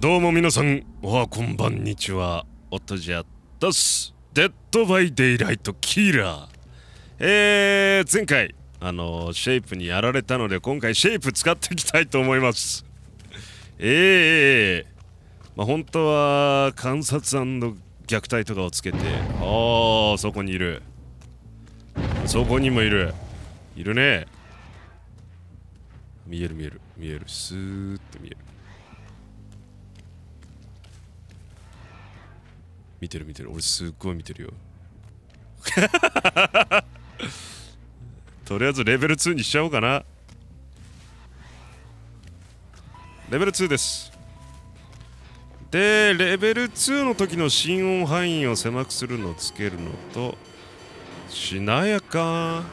どうも皆さん、おはこんばんにちは、おとじゃったす。デッドバイデイライトキラー。前回、シェイプにやられたので、今回シェイプ使っていきたいと思います。まあ、本当は、観察&虐待とかをつけて、ああ、そこにいる。そこにもいる。いるね。見える見える見える。スーッて見える。見てる見てる。俺すっごい見てるよ。とりあえずレベル2にしちゃおうかな。レベル2です。で、レベル2の時の心音範囲を狭くするのをつけるのと、しなやか。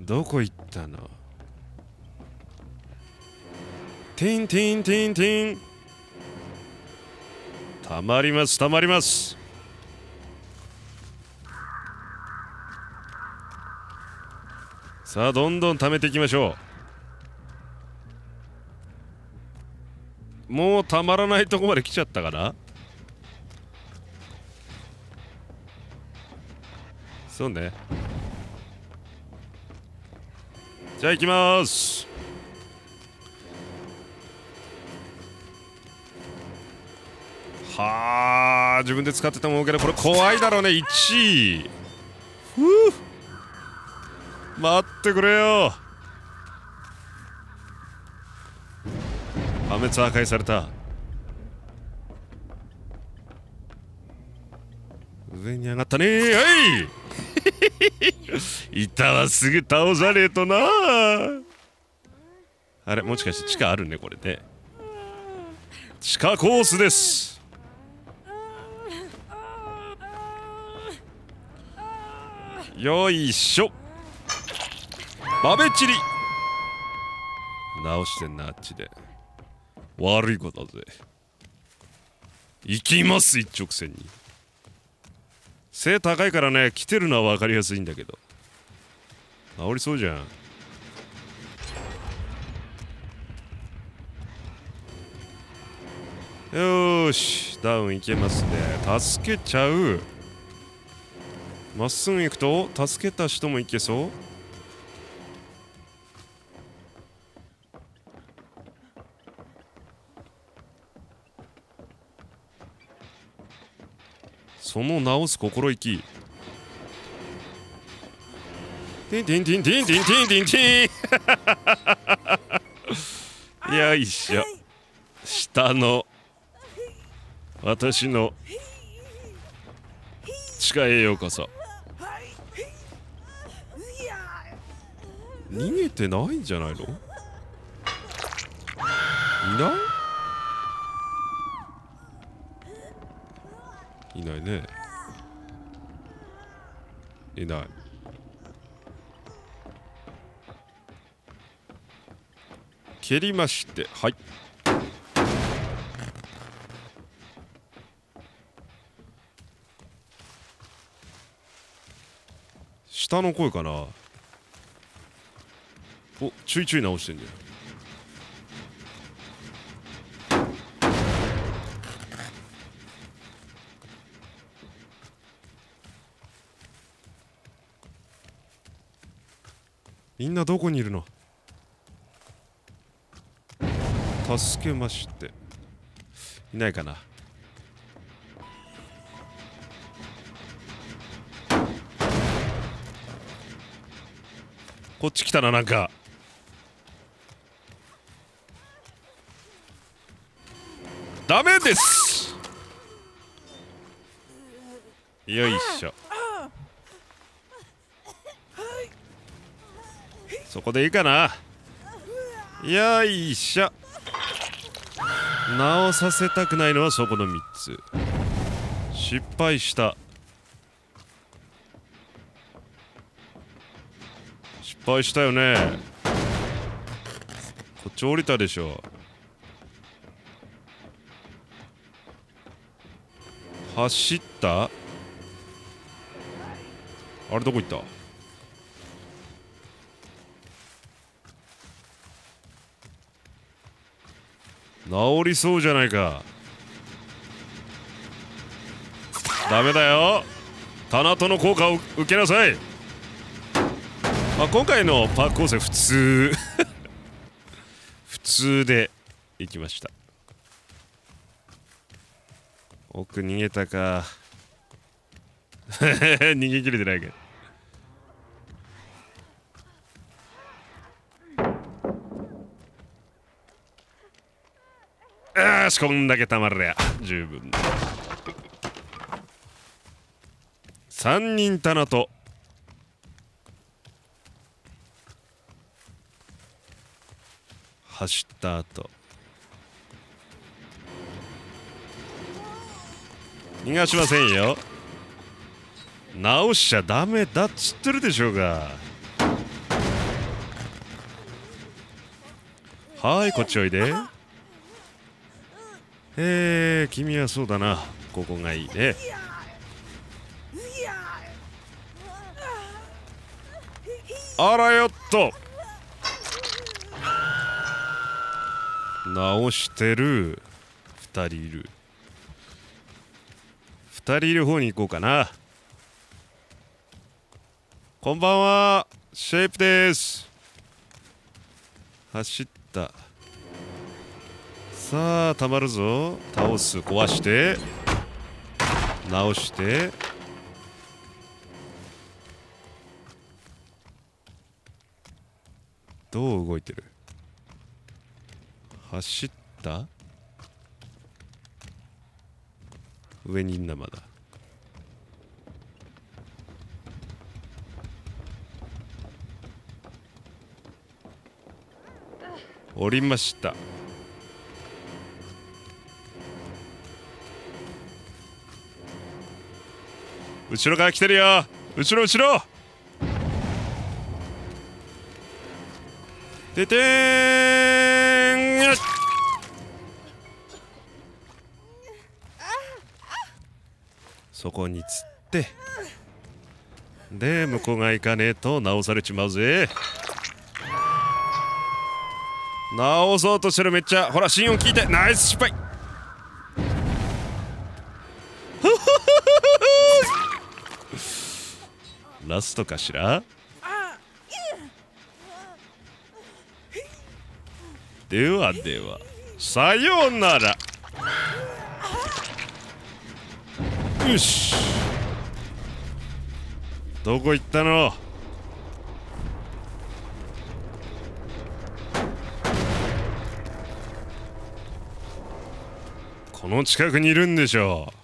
どこ行ったの？ティンティンティンティン。たまりますたまります。さあ、どんどん貯めていきましょう。もうたまらないとこまで来ちゃったかな。そうね。じゃあ行きまーす。はあ、自分で使ってても OK だ。これ怖いだろうね。1位。ふぅ、待ってくれよ。破滅破壊された。上に上がったねー。はい板はすぐ倒さねえとな。あれ、もしかして地下あるね、これで。地下コースです。よいしょ。バベチリ直してんな、あっちで。悪いことだぜ。行きます、一直線に。背高いからね、来てるのは分かりやすいんだけど。煽りそうじゃん。よーし、ダウンいけますね。助けちゃう。まっすぐ行くと助けた人もいけそう。その直す心意気。ティンティンティンティンティンティンティンティン。よいしょ。下の私の地下へようこそ。逃げてないんじゃないの？いない？いないね。いない。蹴りまして、はい。下の声かな。お、ちょいちょい直してんじゃん。みんなどこにいるの？助けまして。いないかな。こっち来たな、なんか。ダメです。よいしょ。そこでいいかな。よいしょ。直させたくないのはそこの3つ。失敗した、失敗したよね。こっち降りたでしょ。走った。あれ、どこ行った？治りそうじゃないか。ダメだよ、棚との効果を受けなさい。まあ、今回のパーク構成普通普通でいきました。奥逃げたか逃げ切れてないけど、よし、こんだけたまるや十分。3人棚と走った後、逃がしませんよ。直しちゃダメだっつってるでしょうが。はい、こっちおいで。君はそうだな、ここがいいね。あらよっと、直してる2人いる。2人いる方に行こうかな。こんばんは、シェイプです。走った。さあ、たまるぞ。倒す、壊して、直して、どう動いてる。走った。上にいんな、まだ。降りました。後ろから来てるよ。後ろ後ろ、ててーん。そこに釣って、で向こうが行かねえと直されちまうぜ。直そうとしてる、めっちゃ。ほら、心音聞いて。ナイス失敗。ラストかしら。ではでは、さようなら。よし、どこ行ったの。この近くにいるんでしょう。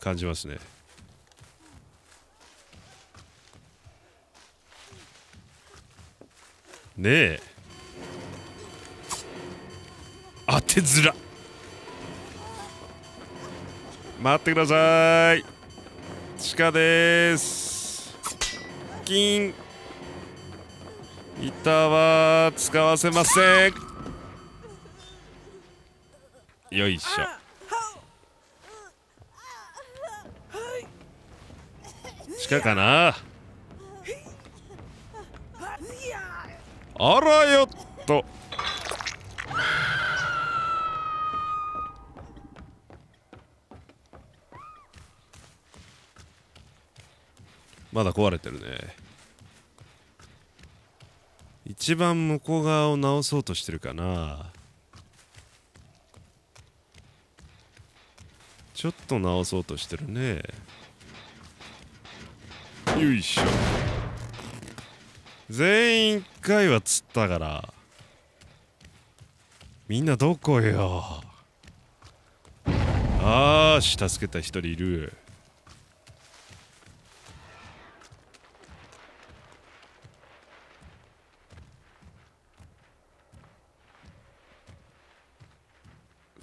感じますね。ねえ、当てづら。待ってください、地下でーす。キン、板は使わせません。よいしょ、地下かな。あらよっと、まだ壊れてるね。一番向こう側を直そうとしてるかな。ちょっと直そうとしてるね。よいしょ、全員1回は釣ったから。みんなどこよ。あーし、助けた1人いる。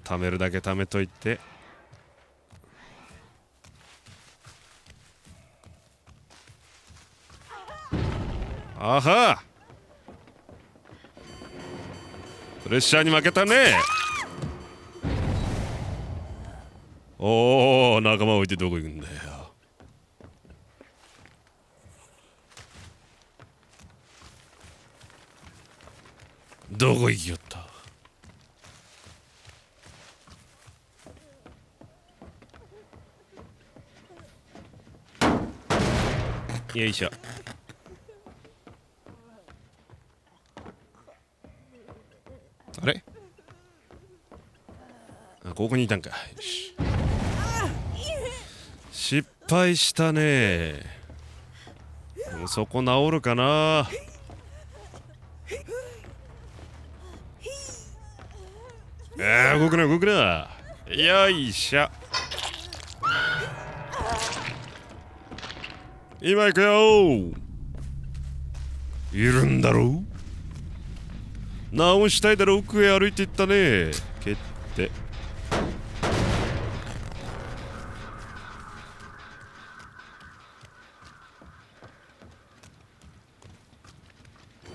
貯めるだけ貯めといて。あは、プレッシャーに負けたね。おお、仲間置いてどこ行くんだよ。どこ行きよった。よいしょ。あれ、あ、ここにいたんか。よし、失敗したね。そこ治るかな。動くな動くな。よいしょ、今行くよ。いるんだろう、直したいだろう。奥へ歩いていったね。蹴って、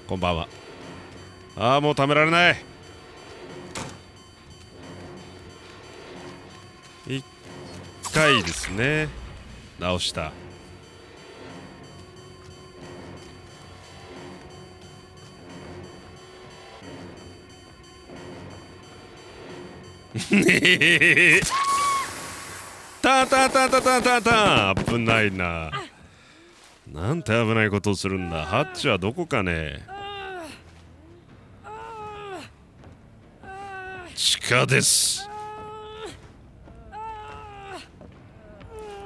こんばんは。ああ、もうためられない。1回ですね、直した。ねたたたたたたた、危ないな。なんて危ないことをするんだ。ハッチはどこかね。地下です。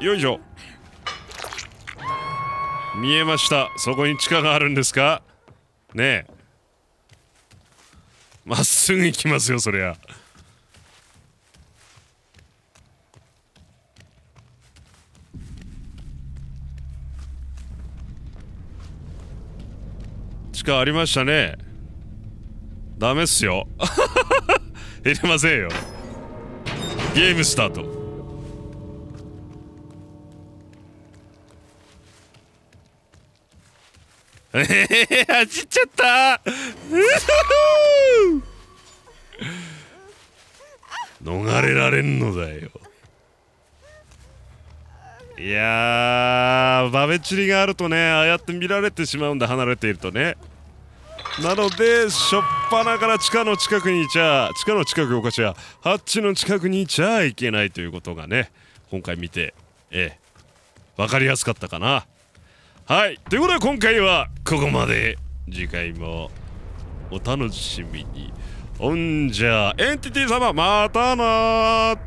よいしょ、見えました。そこに地下があるんですかね。え、まっすぐ行きますよ、そりゃ。地下ありましたね。ダメっすよ。入れませんよ。ゲームスタート。走っちゃった。逃れられんのだよ。いやー、バベチリがあるとね、ああやって見られてしまうんだ、離れているとね。なので、しょっぱなから地下の近くにいちゃ、地下の近くおかしや、ハッチの近くにいちゃいけないということがね、今回見て、分かりやすかったかな。はい、ということで今回はここまで。次回もお楽しみに。ほんじゃ、エンティティ様、またなー。